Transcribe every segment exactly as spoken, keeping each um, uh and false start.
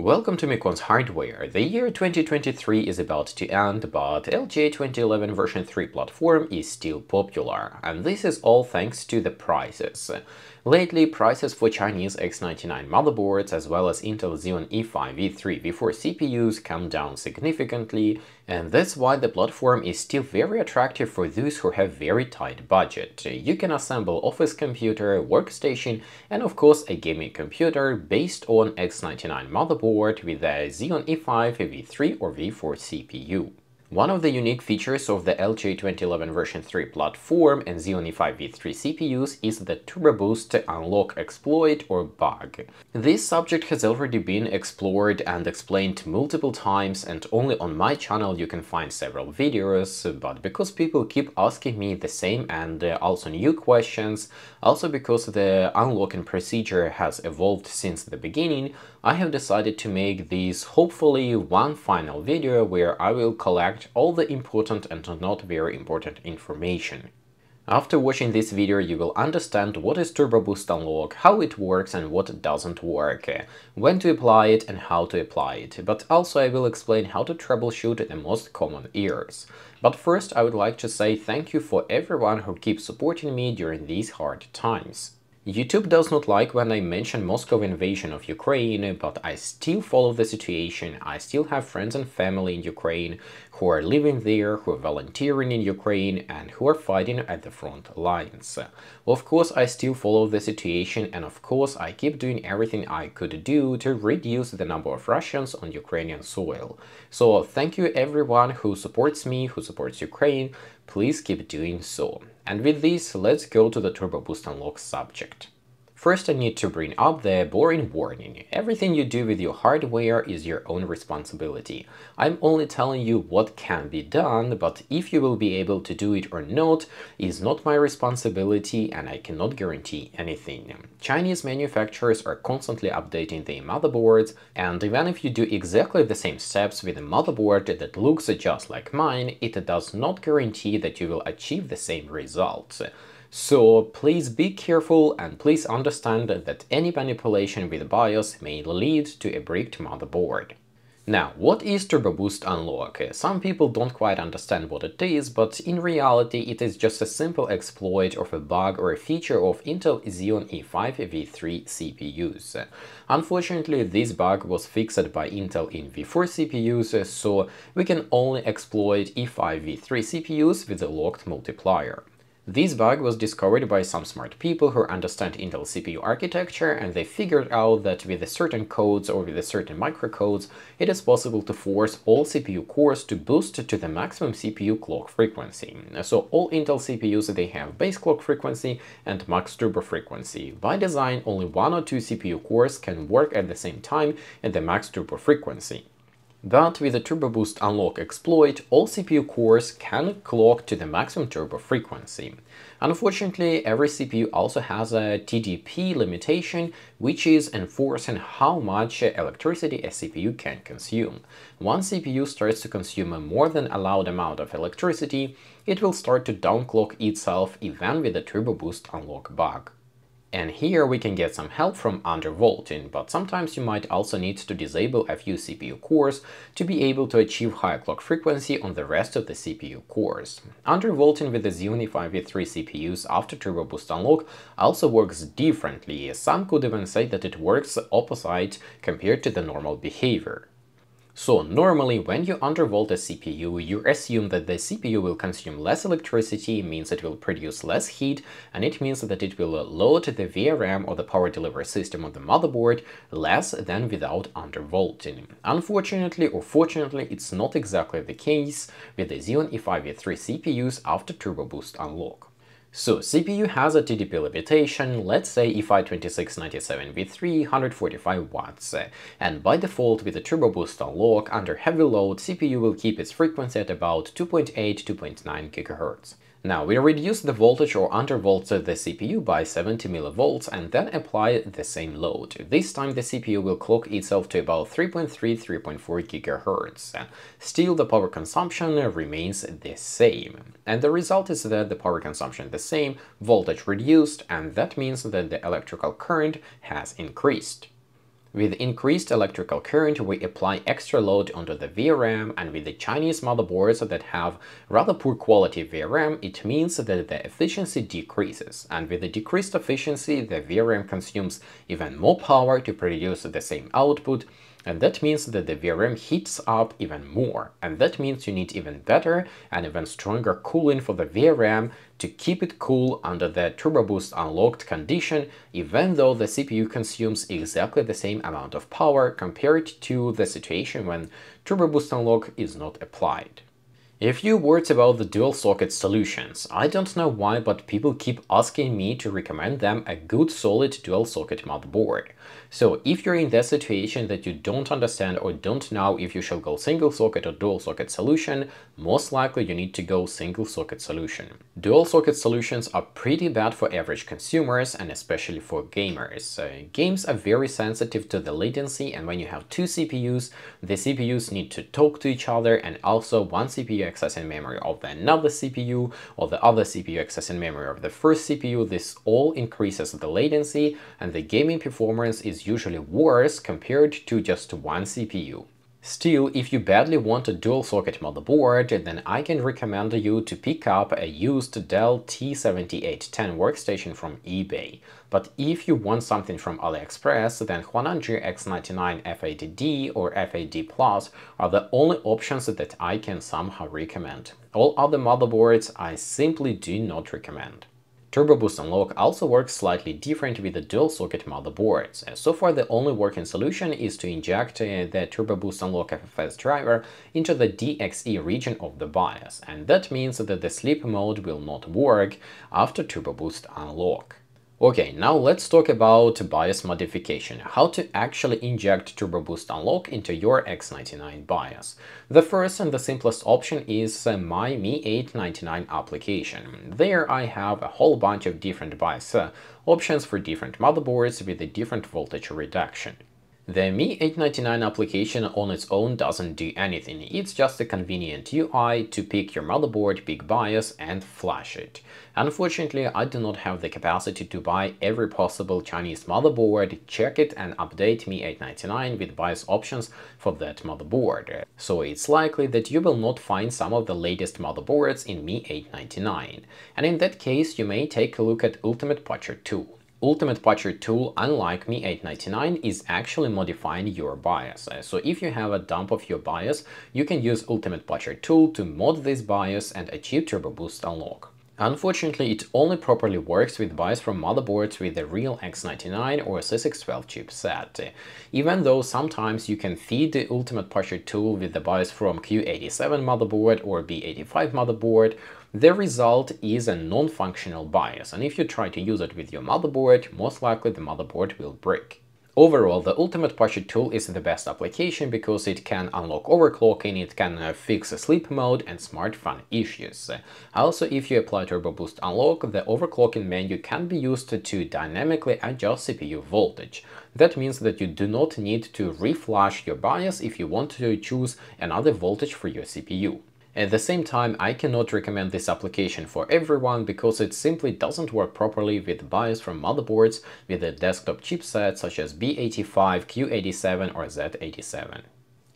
Welcome to Miyconst Hardware. The year twenty twenty-three is about to end, but L G A twenty eleven version three platform is still popular, and this is all thanks to the prices. Lately, prices for Chinese X ninety-nine motherboards as well as Intel Xeon E five V three V four C P Us come down significantly, and that's why the platform is still very attractive for those who have very tight budget. You can assemble office computer, workstation, and of course a gaming computer based on X ninety-nine motherboard with the Xeon E five V three or V four C P U. One of the unique features of the L G A twenty eleven version three platform and Xeon E five V three C P Us is the Turbo Boost Unlock exploit or bug. This subject has already been explored and explained multiple times, and only on my channel you can find several videos, but because people keep asking me the same and also new questions, also because the unlocking procedure has evolved since the beginning, I have decided to make this hopefully one final video where I will collect all the important and not very important information. After watching this video, you will understand what is Turbo Boost Unlock, how it works and what doesn't work, when to apply it and how to apply it, but also I will explain how to troubleshoot the most common errors. But first, I would like to say thank you for everyone who keeps supporting me during these hard times. YouTube does not like when I mention Moscow invasion of Ukraine, but I still follow the situation. I still have friends and family in Ukraine who are living there, who are volunteering in Ukraine, and who are fighting at the front lines. Of course, I still follow the situation, and of course, I keep doing everything I could do to reduce the number of Russians on Ukrainian soil. So thank you everyone who supports me, who supports Ukraine. Please keep doing so. And with this, let's go to the Turbo Boost Unlock subject. First, I need to bring up the boring warning. Everything you do with your hardware is your own responsibility. I'm only telling you what can be done, but if you will be able to do it or not is not my responsibility, and I cannot guarantee anything. Chinese manufacturers are constantly updating their motherboards, and even if you do exactly the same steps with a motherboard that looks just like mine, it does not guarantee that you will achieve the same results. So please be careful, and please understand that any manipulation with BIOS may lead to a bricked motherboard. Now, what is Turbo Boost Unlock? Some people don't quite understand what it is, but in reality it is just a simple exploit of a bug or a feature of Intel Xeon E five V three C P Us. Unfortunately, this bug was fixed by Intel in V four C P Us, so we can only exploit E five V three C P Us with a locked multiplier. This bug was discovered by some smart people who understand Intel C P U architecture, and they figured out that with certain codes or with certain microcodes, it is possible to force all C P U cores to boost to the maximum C P U clock frequency. So all Intel C P Us, they have base clock frequency and max turbo frequency. By design, only one or two C P U cores can work at the same time at the max turbo frequency. But with the Turbo Boost Unlock exploit, all C P U cores can clock to the maximum turbo frequency. Unfortunately, every C P U also has a T D P limitation, which is enforcing how much electricity a C P U can consume. Once C P U starts to consume a more than allowed amount of electricity, it will start to downclock itself even with the Turbo Boost Unlock bug. And here we can get some help from undervolting, but sometimes you might also need to disable a few C P U cores to be able to achieve higher clock frequency on the rest of the C P U cores. Undervolting with the Xeon E five V three C P Us after Turbo Boost Unlock also works differently. Some could even say that it works opposite compared to the normal behavior. So normally, when you undervolt a C P U, you assume that the C P U will consume less electricity, means it will produce less heat, and it means that it will load the V R M or the power delivery system on the motherboard less than without undervolting. Unfortunately or fortunately, it's not exactly the case with the Xeon E five V three C P Us after Turbo Boost Unlock. So, C P U has a T D P limitation, let's say E five twenty-six ninety-seven V three, one hundred forty-five watts, and by default with the Turbo Boost Unlock, under heavy load, C P U will keep its frequency at about two point eight to two point nine gigahertz. Now, we reduce the voltage or undervolt the C P U by seventy millivolts and then apply the same load. This time the C P U will clock itself to about three point three to three point four gigahertz. Still, the power consumption remains the same. And the result is that the power consumption is the same, voltage reduced, and that means that the electrical current has increased. With increased electrical current, we apply extra load onto the V RAM, and with the Chinese motherboards that have rather poor quality V RAM, it means that the efficiency decreases, and with the decreased efficiency, the V RAM consumes even more power to produce the same output, and that means that the V RAM heats up even more, and that means you need even better and even stronger cooling for the V RAM to keep it cool under the Turbo Boost unlocked condition, even though the C P U consumes exactly the same amount of power compared to the situation when Turbo Boost unlock is not applied. A few words about the dual socket solutions. I don't know why, but people keep asking me to recommend them a good solid dual socket motherboard. So if you're in that situation that you don't understand or don't know if you shall go single socket or dual socket solution, most likely you need to go single socket solution. Dual socket solutions are pretty bad for average consumers and especially for gamers. Uh, games are very sensitive to the latency, and when you have two C P Us, the C P Us need to talk to each other, and also one C P U accessing memory of the another C P U, or the other C P U accessing memory of the first C P U. This all increases the latency, and the gaming performance is usually worse compared to just one C P U. Still, if you badly want a dual socket motherboard, then I can recommend you to pick up a used Dell T seventy-eight ten workstation from eBay. But if you want something from AliExpress, then Huananzhi X ninety-nine F eight D or F eight D Plus are the only options that I can somehow recommend. All other motherboards I simply do not recommend. Turbo Boost Unlock also works slightly different with the dual socket motherboards. So far, the only working solution is to inject uh, the Turbo Boost Unlock F F S driver into the D X E region of the BIOS, and that means that the sleep mode will not work after Turbo Boost Unlock. Okay, now let's talk about BIOS modification, how to actually inject Turbo Boost Unlock into your X ninety-nine BIOS. The first and the simplest option is my Mi eight ninety-nine application. There I have a whole bunch of different BIOS uh, options for different motherboards with a different voltage reduction. The Mi eight ninety-nine application on its own doesn't do anything, it's just a convenient U I to pick your motherboard, pick BIOS and flash it. Unfortunately, I do not have the capacity to buy every possible Chinese motherboard, check it and update Mi eight ninety-nine with BIOS options for that motherboard. So it's likely that you will not find some of the latest motherboards in Mi eight ninety-nine. And in that case, you may take a look at Ultimate Patcher Tool. Ultimate Patcher Tool, unlike Mi eight ninety-nine, is actually modifying your BIOS. So if you have a dump of your BIOS, you can use Ultimate Patcher Tool to mod this BIOS and achieve Turbo Boost Unlock. Unfortunately, it only properly works with BIOS from motherboards with a real X ninety-nine or C six twelve chipset. Even though sometimes you can feed the Ultimate Patcher Tool with the BIOS from Q eighty-seven motherboard or B eighty-five motherboard, the result is a non-functional BIOS, and if you try to use it with your motherboard, most likely the motherboard will break. Overall, the Ultimate Patcher Tool is the best application because it can unlock overclocking, it can fix sleep mode and smart fan issues. Also, if you apply Turbo Boost Unlock, the overclocking menu can be used to dynamically adjust C P U voltage. That means that you do not need to reflash your BIOS if you want to choose another voltage for your C P U. At the same time, I cannot recommend this application for everyone because it simply doesn't work properly with BIOS from motherboards with a desktop chipset such as B eighty-five, Q eighty-seven or Z eighty-seven.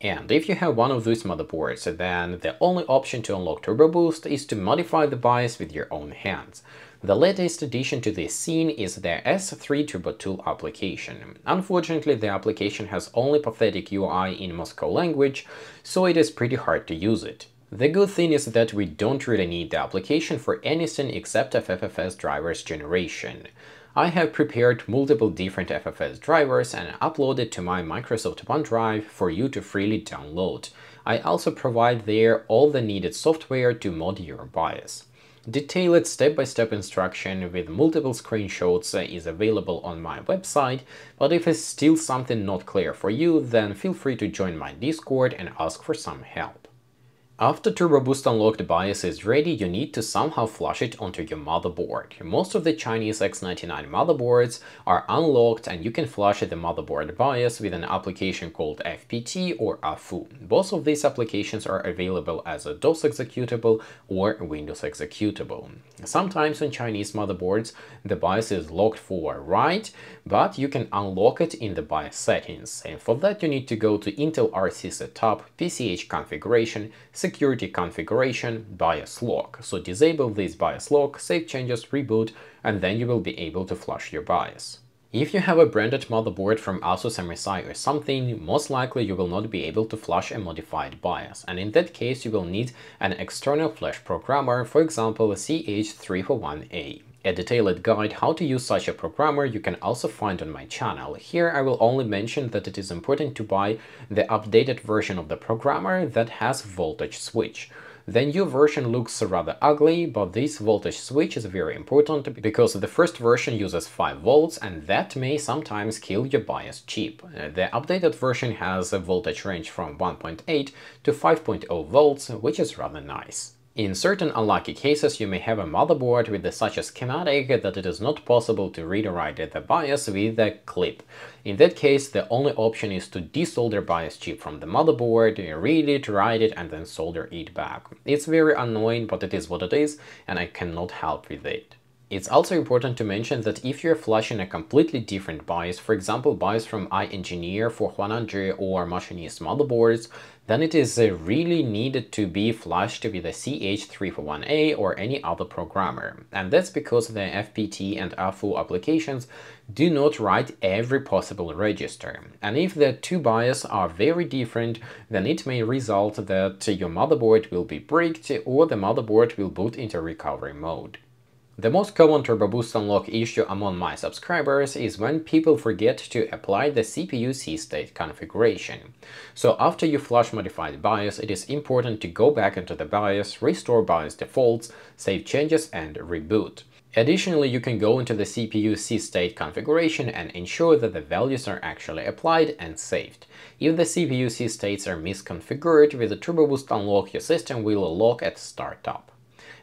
And if you have one of those motherboards, then the only option to unlock Turbo Boost is to modify the BIOS with your own hands. The latest addition to this scene is the S three TurboTool application. Unfortunately, the application has only pathetic U I in Moscow language, so it is pretty hard to use it. The good thing is that we don't really need the application for anything except F F S drivers generation. I have prepared multiple different F F S drivers and uploaded to my Microsoft OneDrive for you to freely download. I also provide there all the needed software to mod your BIOS. Detailed step-by-step instruction with multiple screenshots is available on my website, but if it's still something not clear for you, then feel free to join my Discord and ask for some help. After Turbo Boost Unlocked BIOS is ready, you need to somehow flush it onto your motherboard. Most of the Chinese X ninety-nine motherboards are unlocked, and you can flush the motherboard BIOS with an application called F P T or A F U. Both of these applications are available as a DOS executable or Windows executable. Sometimes on Chinese motherboards the BIOS is locked for write, but you can unlock it in the BIOS settings, and for that you need to go to Intel R C Setup, P C H Configuration, Security Configuration, BIOS Lock. So disable this BIOS lock, save changes, reboot, and then you will be able to flush your BIOS. If you have a branded motherboard from ASUS, M S I or something, most likely you will not be able to flush a modified BIOS, and in that case you will need an external flash programmer, for example a C H three forty-one A. A detailed guide how to use such a programmer you can also find on my channel. Here I will only mention that it is important to buy the updated version of the programmer that has voltage switch. The new version looks rather ugly, but this voltage switch is very important because the first version uses five volts, and that may sometimes kill your BIOS chip. The updated version has a voltage range from one point eight to five point zero volts, which is rather nice. In certain unlucky cases, you may have a motherboard with such a schematic that it is not possible to read or write the BIOS with a clip. In that case, the only option is to desolder BIOS chip from the motherboard, read it, write it, and then solder it back. It's very annoying, but it is what it is, and I cannot help with it. It's also important to mention that if you're flushing a completely different BIOS, for example BIOS from iEngineer for Huananzhi or Machinist motherboards, then it is really needed to be flushed with a C H three forty-one A or any other programmer. And that's because the F P T and A F U applications do not write every possible register. And if the two BIOS are very different, then it may result that your motherboard will be bricked or the motherboard will boot into recovery mode. The most common Turbo Boost Unlock issue among my subscribers is when people forget to apply the C P U C-state configuration. So after you flush modified BIOS, it is important to go back into the BIOS, restore BIOS defaults, save changes and reboot. Additionally, you can go into the C P U C-state configuration and ensure that the values are actually applied and saved. If the C P U C-states are misconfigured, with the Turbo Boost Unlock your system will lock at startup.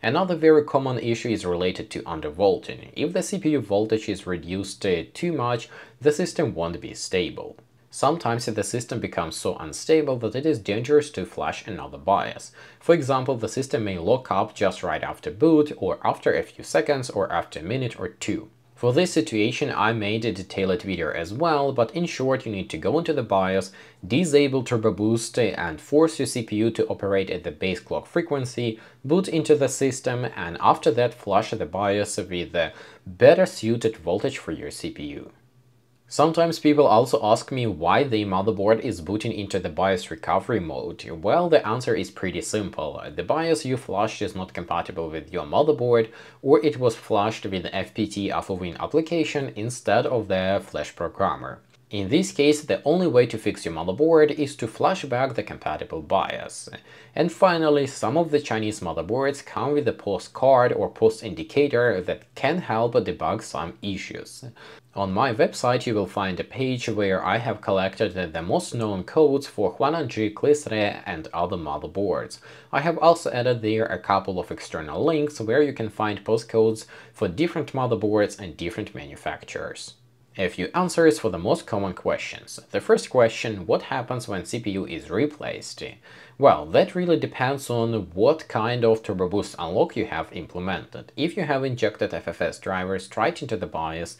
Another very common issue is related to undervolting. If the C P U voltage is reduced uh, too much, the system won't be stable. Sometimes the system becomes so unstable that it is dangerous to flush another BIOS. For example, the system may lock up just right after boot, or after a few seconds, or after a minute or two. For this situation I made a detailed video as well, but in short you need to go into the BIOS, disable Turbo Boost and force your C P U to operate at the base clock frequency, boot into the system, and after that flush the BIOS with the better suited voltage for your C P U. Sometimes people also ask me why the motherboard is booting into the BIOS recovery mode. Well, the answer is pretty simple. The BIOS you flushed is not compatible with your motherboard, or it was flushed with the F P T A F U application instead of the flash programmer. In this case, the only way to fix your motherboard is to flush back the compatible BIOS. And finally, some of the Chinese motherboards come with a post card or post indicator that can help debug some issues. On my website you will find a page where I have collected the most known codes for Huananzhi, Clisre and other motherboards. I have also added there a couple of external links where you can find postcodes for different motherboards and different manufacturers. A few answers for the most common questions. The first question, what happens when C P U is replaced? Well, that really depends on what kind of Turbo Boost Unlock you have implemented. If you have injected F F S drivers straight into the BIOS,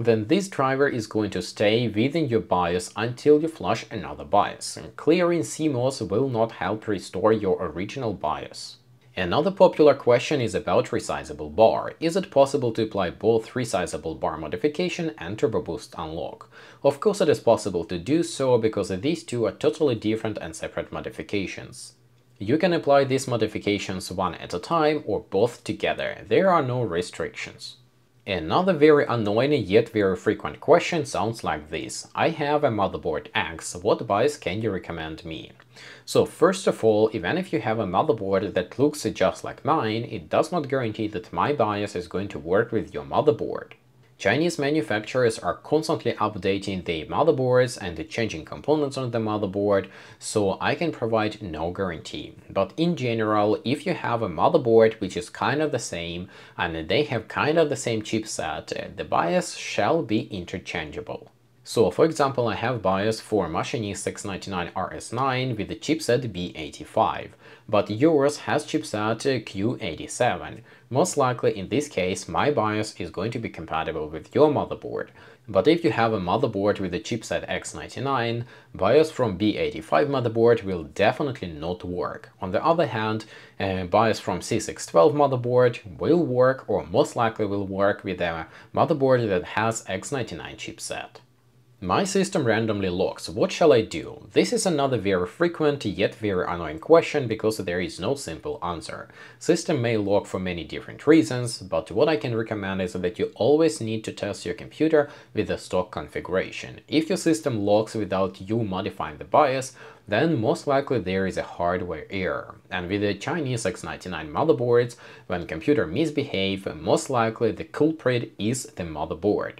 then this driver is going to stay within your BIOS until you flush another BIOS. Clearing C MOS will not help restore your original BIOS. Another popular question is about resizable bar. Is it possible to apply both resizable bar modification and Turbo Boost Unlock? Of course it is possible to do so, because these two are totally different and separate modifications. You can apply these modifications one at a time or both together. There are no restrictions. Another very annoying yet very frequent question sounds like this. I have a motherboard X, what BIOS can you recommend me? So first of all, even if you have a motherboard that looks just like mine, it does not guarantee that my BIOS is going to work with your motherboard. Chinese manufacturers are constantly updating their motherboards and changing components on the motherboard, so I can provide no guarantee. But in general, if you have a motherboard which is kind of the same and they have kind of the same chipset, the BIOS shall be interchangeable. So, for example, I have BIOS for Machinist X ninety-nine R S nine with the chipset B eighty-five, but yours has chipset Q eighty-seven. Most likely in this case my BIOS is going to be compatible with your motherboard. But if you have a motherboard with the chipset X ninety-nine, BIOS from B eighty-five motherboard will definitely not work. On the other hand, a BIOS from C six twelve motherboard will work, or most likely will work, with a motherboard that has X ninety-nine chipset. My system randomly locks. What shall I do? This is another very frequent yet very annoying question because there is no simple answer. System may lock for many different reasons, but what I can recommend is that you always need to test your computer with the stock configuration. If your system locks without you modifying the BIOS, then most likely there is a hardware error. And with the Chinese X ninety-nine motherboards, when computer misbehave, most likely the culprit is the motherboard.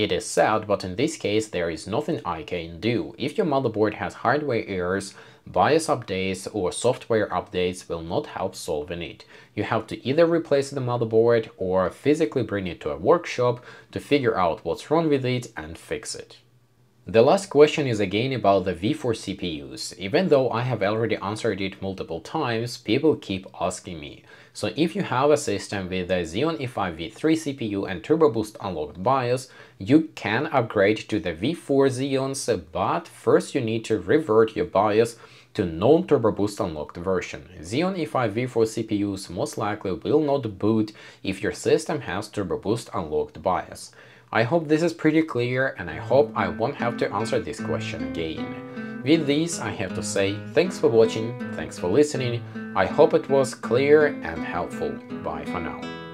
It is sad, but in this case there is nothing I can do. If your motherboard has hardware errors, BIOS updates or software updates will not help solving it. You have to either replace the motherboard or physically bring it to a workshop to figure out what's wrong with it and fix it. The last question is again about the V four C P Us. Even though I have already answered it multiple times, people keep asking me. So if you have a system with a Xeon E five V three C P U and Turbo Boost unlocked BIOS, you can upgrade to the V four Xeons, but first you need to revert your BIOS to non-Turbo Boost unlocked version. Xeon E five V four C P Us most likely will not boot if your system has Turbo Boost unlocked BIOS. I hope this is pretty clear, and I hope I won't have to answer this question again. With this, I have to say thanks for watching, thanks for listening, I hope it was clear and helpful. Bye for now.